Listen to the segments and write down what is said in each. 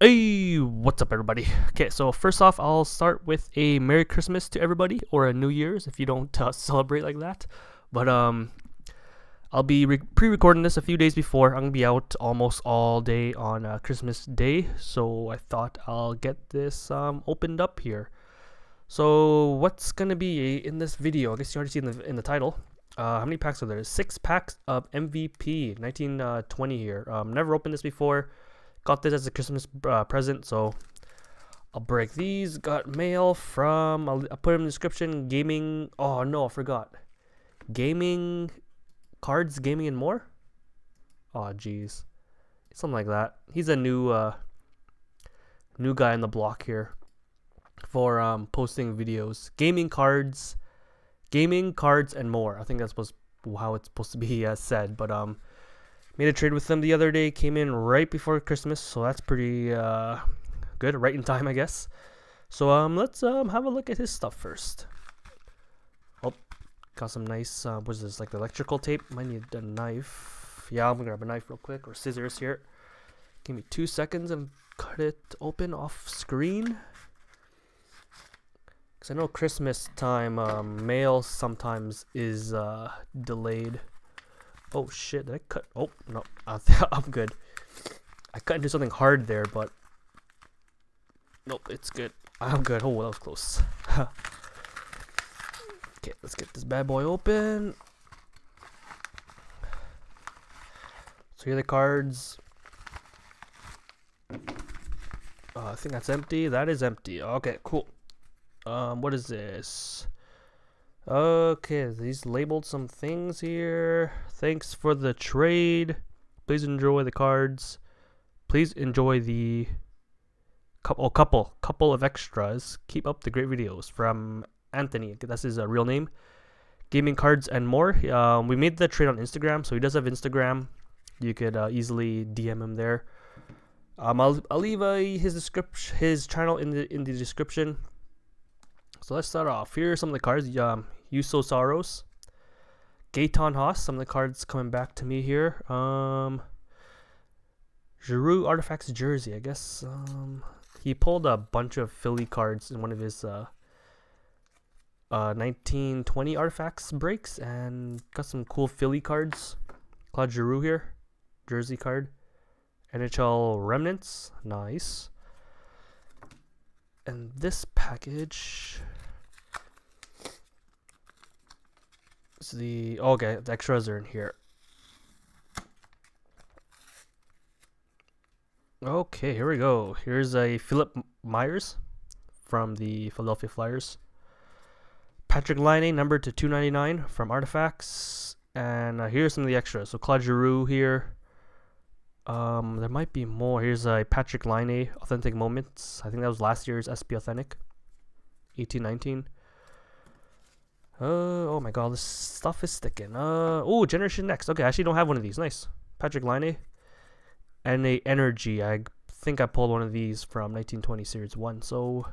Hey, what's up everybody? Okay, so first off, I'll start with a Merry Christmas to everybody, or a New Year's if you don't celebrate like that. But I'll be pre-recording this a few days before. I'm gonna be out almost all day on Christmas Day, so I thought I'll get this opened up here. So what's gonna be in this video? I guess you already see in the title. How many packs are there? 6 packs of MVP 1920 here. Never opened this before. Got this as a Christmas present, so I'll break these. Got mail from, I'll put them in the description, Gaming, oh no, I forgot. Gaming Cards, Gaming and More? Oh jeez. Something like that. He's a new guy on the block here for posting videos. Gaming Cards and More. I think that's how it's supposed to be said, but made a trade with them the other day, came in right before Christmas, so that's pretty good, right in time, I guess. So let's have a look at his stuff first. Oh, got some nice, what is this, like electrical tape? Might need a knife. Yeah, I'm gonna grab a knife real quick, or scissors here. Give me 2 seconds and cut it open off screen. Because I know Christmas time, mail sometimes is delayed. Oh shit, did I cut? Oh, no, I'm good. I cut into something hard there, but nope, it's good. I'm good. Oh, that was close. Okay, let's get this bad boy open. So here are the cards. I think that's empty. That is empty. Okay, cool. What is this? Okay, these labeled some things here. Thanks for the trade. Please enjoy the cards. Please enjoy the couple of extras. Keep up the great videos from Anthony. That's his real name. Gaming Cards and More. We made the trade on Instagram, so he does have Instagram. You could easily DM him there. I'll leave his channel in the description. So let's start off. Here are some of the cards. Yuso Saros, Gaetan Haas, some of the cards coming back to me here. Giroux Artifacts jersey, I guess. He pulled a bunch of Philly cards in one of his 1920 Artifacts breaks and got some cool Philly cards. Claude Giroux here, jersey card. NHL Remnants, nice. And this package, it's the, okay, the extras are in here. Okay, here we go. Here's a Philip Myers from the Philadelphia Flyers. Patrick Laine, numbered to 299 from Artifacts. And here's some of the extras. So Claude Giroux here. There might be more. Here's a Patrick Laine Authentic Moments. I think that was last year's SP Authentic. 18-19. Oh my god, this stuff is sticking. Oh, Generation Next. Okay, I actually don't have one of these. Nice. Patrick Laine. And a Energy. I think I pulled one of these from 1920 Series 1. So,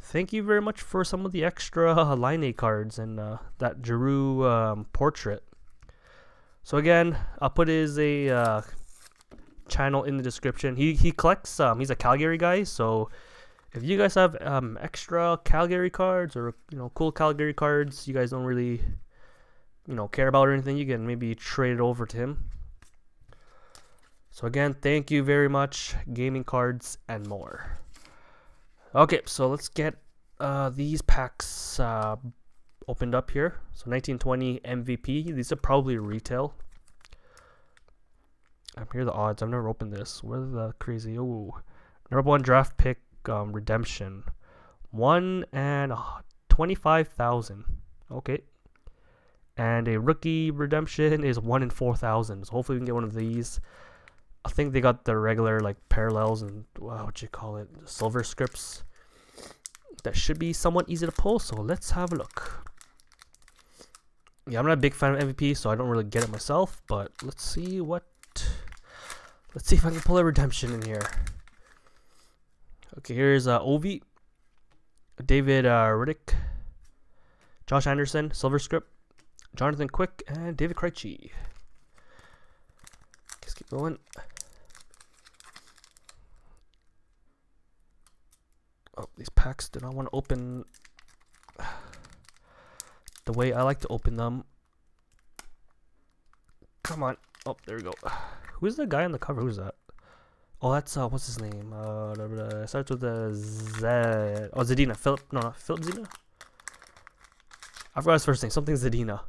thank you very much for some of the extra Laine cards and that Giroux portrait. So again, I'll put his a... channel in the description. He collects, he's a Calgary guy, so if you guys have extra Calgary cards, or you know, cool Calgary cards you guys don't really, you know, care about or anything, you can maybe trade it over to him. So again, thank you very much, Gaming Cards and More. Okay, so let's get these packs opened up here. So 1920 MVP, these are probably retail. I'm here the odds. I've never opened this. What the crazy? Ooh. Number 1 draft pick redemption. 1 in 25,000. Okay. And a rookie redemption is 1 in 4,000. So hopefully we can get one of these. I think they got the regular like parallels and what you call it? Silver scripts. That should be somewhat easy to pull. So let's have a look. Yeah, I'm not a big fan of MVP, so I don't really get it myself. But let's see what. Let's see if I can pull a redemption in here. Okay, here's Ovi, David Riddick, Josh Anderson, Silver Script, Jonathan Quick, and David Krejci. Let's keep going. These packs do not want to open the way I like to open them. Come on. Oh, there we go. Who's the guy on the cover? Who's that? Oh, that's, what's his name? It starts with a Z. Oh, Zadina. Philip, no, not Philip Zadina? I forgot his first name. Something Zadina.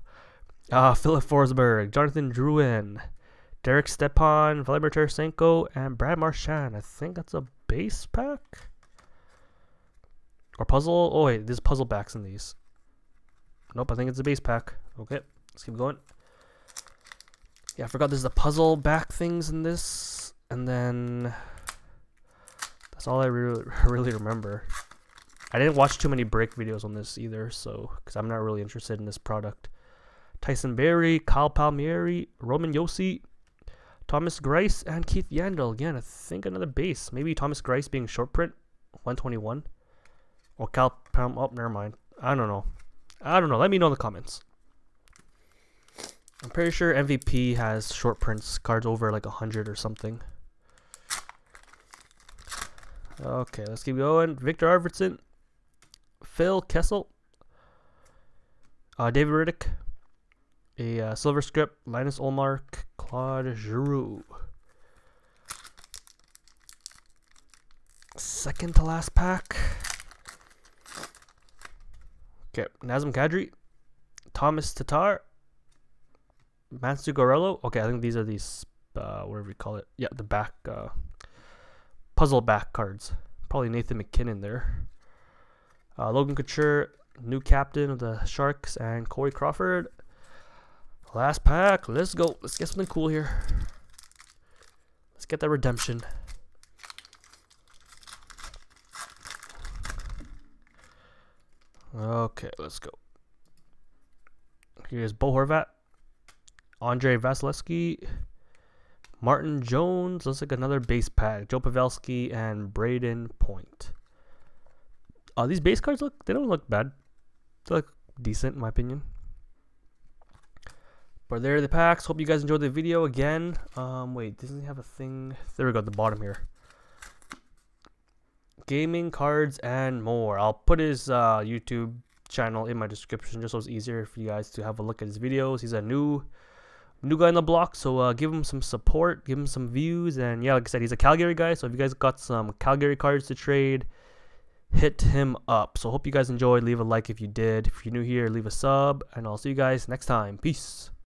Philip Forsberg, Jonathan Druin, Derek Stepan, Vladimir Tereschenko, and Brad Marchand. I think that's a base pack? Or puzzle? Oh, wait, there's puzzle backs in these. Nope, I think it's a base pack. Okay, let's keep going. Yeah, I forgot there's the puzzle back things in this. And then that's all I really remember. I didn't watch too many break videos on this either, so because I'm not really interested in this product. Tyson Berry, Kyle Palmieri, Roman Yosi, Thomas Grice, and Keith Yandel. Again, I think another base. Maybe Thomas Grice being short print, 121. Or Kyle Palm. Oh, never mind. I don't know. I don't know. Let me know in the comments. I'm pretty sure MVP has short prints, cards over like 100 or something. Okay, let's keep going. Victor Arvidsson, Phil Kessel, David Riddick, a silver script, Linus Olmark, Claude Giroux. Second to last pack. Okay, Nazem Kadri, Thomas Tatar, Mats Zuccarello. Okay, I think these are these, whatever you call it. Yeah, the back, puzzle back cards. Probably Nathan McKinnon there. Logan Couture, new captain of the Sharks, and Corey Crawford. Last pack. Let's go. Let's get something cool here. Let's get that redemption. Okay, let's go. Here's Bo Horvat, Andre Vasilevsky, Martin Jones. Looks like another base pack. Joe Pavelski and Braden Point. Oh, these base cards look, they don't look bad. They look decent in my opinion. But there are the packs. Hope you guys enjoyed the video again. Wait, doesn't he have a thing? There we go at the bottom here. Gaming cards and more. I'll put his YouTube channel in my description just so it's easier for you guys to have a look at his videos. He's a new guy on the block, so give him some support, give him some views. And yeah, like I said, he's a Calgary guy, so if you guys got some Calgary cards to trade, hit him up. So hope you guys enjoyed. Leave a like if you did. If you're new here, leave a sub, and I'll see you guys next time. Peace.